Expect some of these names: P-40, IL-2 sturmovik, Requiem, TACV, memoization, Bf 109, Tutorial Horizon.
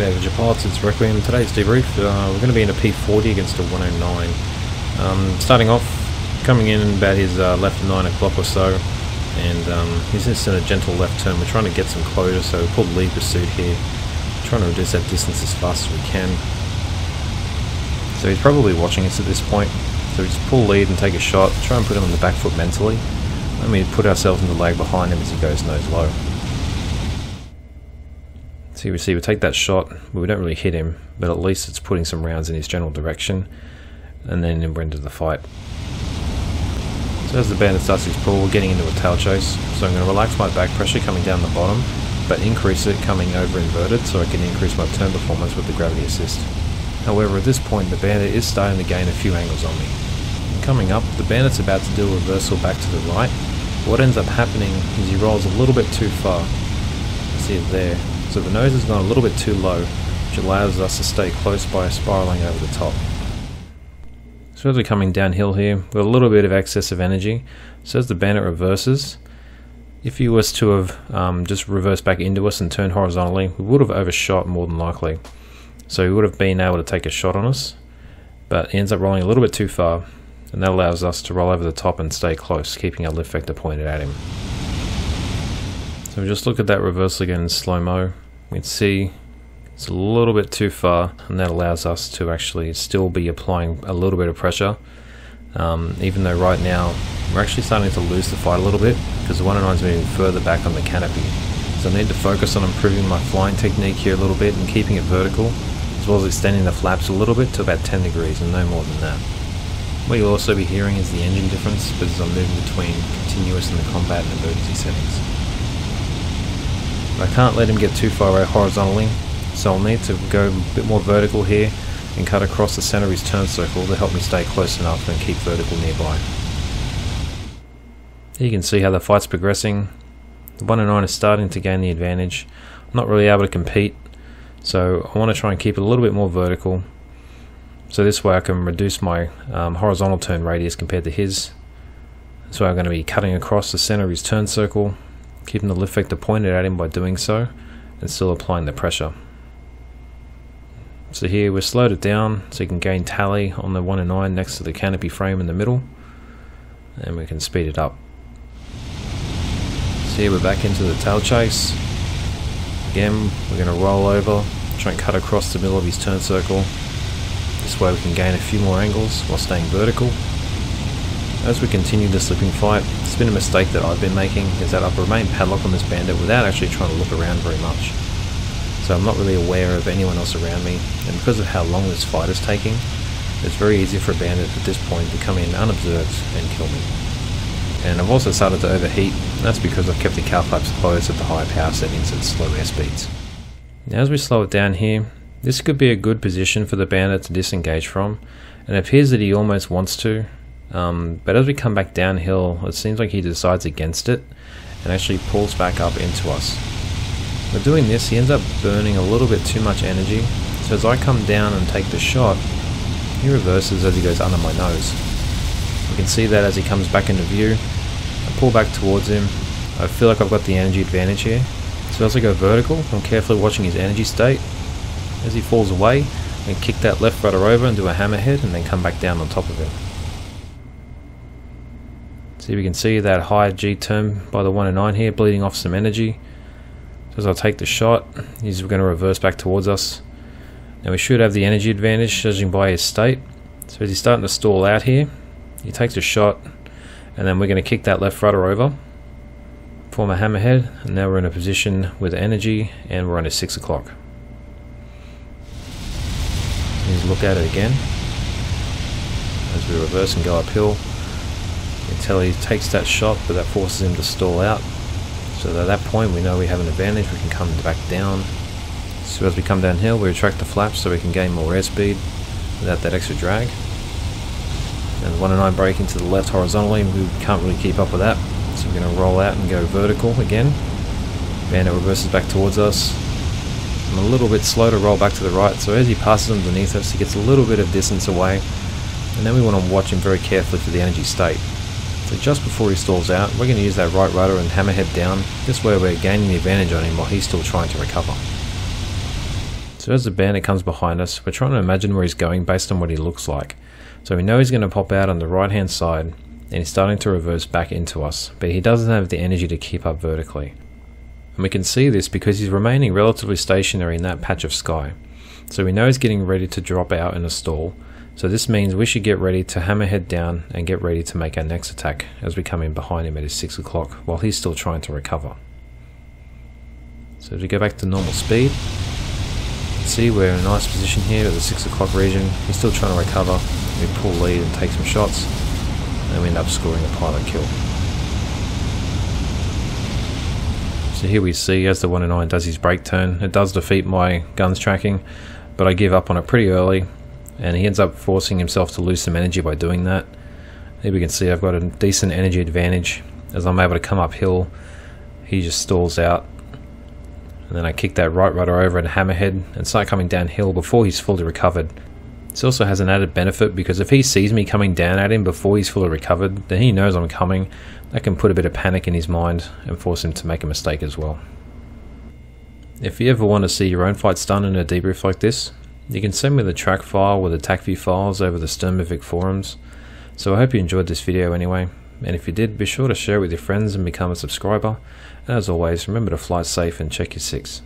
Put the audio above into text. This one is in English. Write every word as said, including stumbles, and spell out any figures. Good day, Avenger Pilots, it's Requiem. Today's debrief, uh, we're going to be in a P forty against a one oh nine. Um, starting off, coming in about his uh, left nine o'clock or so, and um, he's just in a gentle left turn. We're trying to get some closure, so we'll pull the lead pursuit here. We're trying to reduce that distance as fast as we can. So he's probably watching us at this point. So we just pull lead and take a shot, try and put him on the back foot mentally, and we put ourselves in the lag behind him as he goes nose low. So you see we take that shot, but we don't really hit him, but at least it's putting some rounds in his general direction, and then we're into the fight. So as the bandit starts his pull, we're getting into a tail chase, so I'm going to relax my back pressure coming down the bottom, but increase it coming over inverted so I can increase my turn performance with the gravity assist. However, at this point the bandit is starting to gain a few angles on me. And coming up, the bandit's about to do a reversal back to the right. What ends up happening is he rolls a little bit too far. See it there. So the nose has gone a little bit too low, which allows us to stay close by spiralling over the top. So as we're coming downhill here, we've got a little bit of excess of energy. So as the bandit reverses, if he was to have um, just reversed back into us and turned horizontally, we would have overshot more than likely. So he would have been able to take a shot on us, but he ends up rolling a little bit too far, and that allows us to roll over the top and stay close, keeping our lift vector pointed at him. So we just look at that reversal again in slow-mo. We can see it's a little bit too far, and that allows us to actually still be applying a little bit of pressure, um, even though right now we're actually starting to lose the fight a little bit because the one oh nine is moving further back on the canopy. So I need to focus on improving my flying technique here a little bit and keeping it vertical, as well as extending the flaps a little bit to about ten degrees and no more than that. What you'll also be hearing is the engine difference because I'm moving between continuous and the combat and emergency settings. I can't let him get too far away horizontally, so I'll need to go a bit more vertical here and cut across the center of his turn circle to help me stay close enough and keep vertical nearby. You can see how the fight's progressing. The one oh nine is starting to gain the advantage. I'm not really able to compete, so I want to try and keep it a little bit more vertical, so this way I can reduce my um, horizontal turn radius compared to his. So I'm going to be cutting across the center of his turn circle, keeping the lift vector pointed at him by doing so, and still applying the pressure. So here we've slowed it down so you can gain tally on the one oh nine next to the canopy frame in the middle, and we can speed it up. So here we're back into the tail chase. Again, we're going to roll over, try and cut across the middle of his turn circle. This way we can gain a few more angles while staying vertical. As we continue the slipping fight, it's been a mistake that I've been making, is that I've remained padlocked on this bandit without actually trying to look around very much. So I'm not really aware of anyone else around me, and because of how long this fight is taking, it's very easy for a bandit at this point to come in unobserved and kill me. And I've also started to overheat, and that's because I've kept the cow flaps closed at the high power settings and slow air speeds. Now as we slow it down here, this could be a good position for the bandit to disengage from, and it appears that he almost wants to. Um, but as we come back downhill, it seems like he decides against it and actually pulls back up into us. By doing this, he ends up burning a little bit too much energy, so as I come down and take the shot, he reverses as he goes under my nose. You can see that as he comes back into view. I pull back towards him. I feel like I've got the energy advantage here, so as I go vertical, I'm carefully watching his energy state. As he falls away, I kick that left rudder over and do a hammerhead, and then come back down on top of him. So we can see that high G turn by the one oh nine here, bleeding off some energy. So as I take the shot, he's going to reverse back towards us. Now we should have the energy advantage, judging by his state. So as he's starting to stall out here, he takes a shot, and then we're going to kick that left rudder over, form a hammerhead, and now we're in a position with energy, and we're under six o'clock. Let's look at it again. As we reverse and go uphill, until he takes that shot, but that forces him to stall out. So that at that point we know we have an advantage, we can come back down. So as we come downhill, we retract the flaps so we can gain more airspeed without that extra drag. And one oh nine braking to the left horizontally, we can't really keep up with that. So we're going to roll out and go vertical again. Bandit reverses back towards us. I'm a little bit slow to roll back to the right, so as he passes underneath us, he gets a little bit of distance away. And then we want to watch him very carefully for the energy state. So just before he stalls out, we're going to use that right rudder and hammerhead down. This way we're gaining the advantage on him while he's still trying to recover. So as the bandit comes behind us, we're trying to imagine where he's going based on what he looks like. So we know he's going to pop out on the right hand side, and he's starting to reverse back into us, but he doesn't have the energy to keep up vertically. And we can see this because he's remaining relatively stationary in that patch of sky. So we know he's getting ready to drop out in a stall, so this means we should get ready to hammerhead down and get ready to make our next attack as we come in behind him at his six o'clock while he's still trying to recover. So to go back to normal speed, see we're in a nice position here at the six o'clock region, he's still trying to recover, we pull lead and take some shots, and we end up scoring a pilot kill. So here we see as the one oh nine does his brake turn, it does defeat my guns tracking, but I give up on it pretty early, and he ends up forcing himself to lose some energy by doing that. Here we can see I've got a decent energy advantage as I'm able to come uphill, he just stalls out, and then I kick that right rudder over and hammerhead and start coming downhill before he's fully recovered. This also has an added benefit because if he sees me coming down at him before he's fully recovered, then he knows I'm coming. That can put a bit of panic in his mind and force him to make a mistake as well. If you ever want to see your own fights done in a debrief like this, you can send me the track file or the T A C V files over the Sturmovik forums. So I hope you enjoyed this video anyway, and if you did, be sure to share it with your friends and become a subscriber. And as always, remember to fly safe and check your six.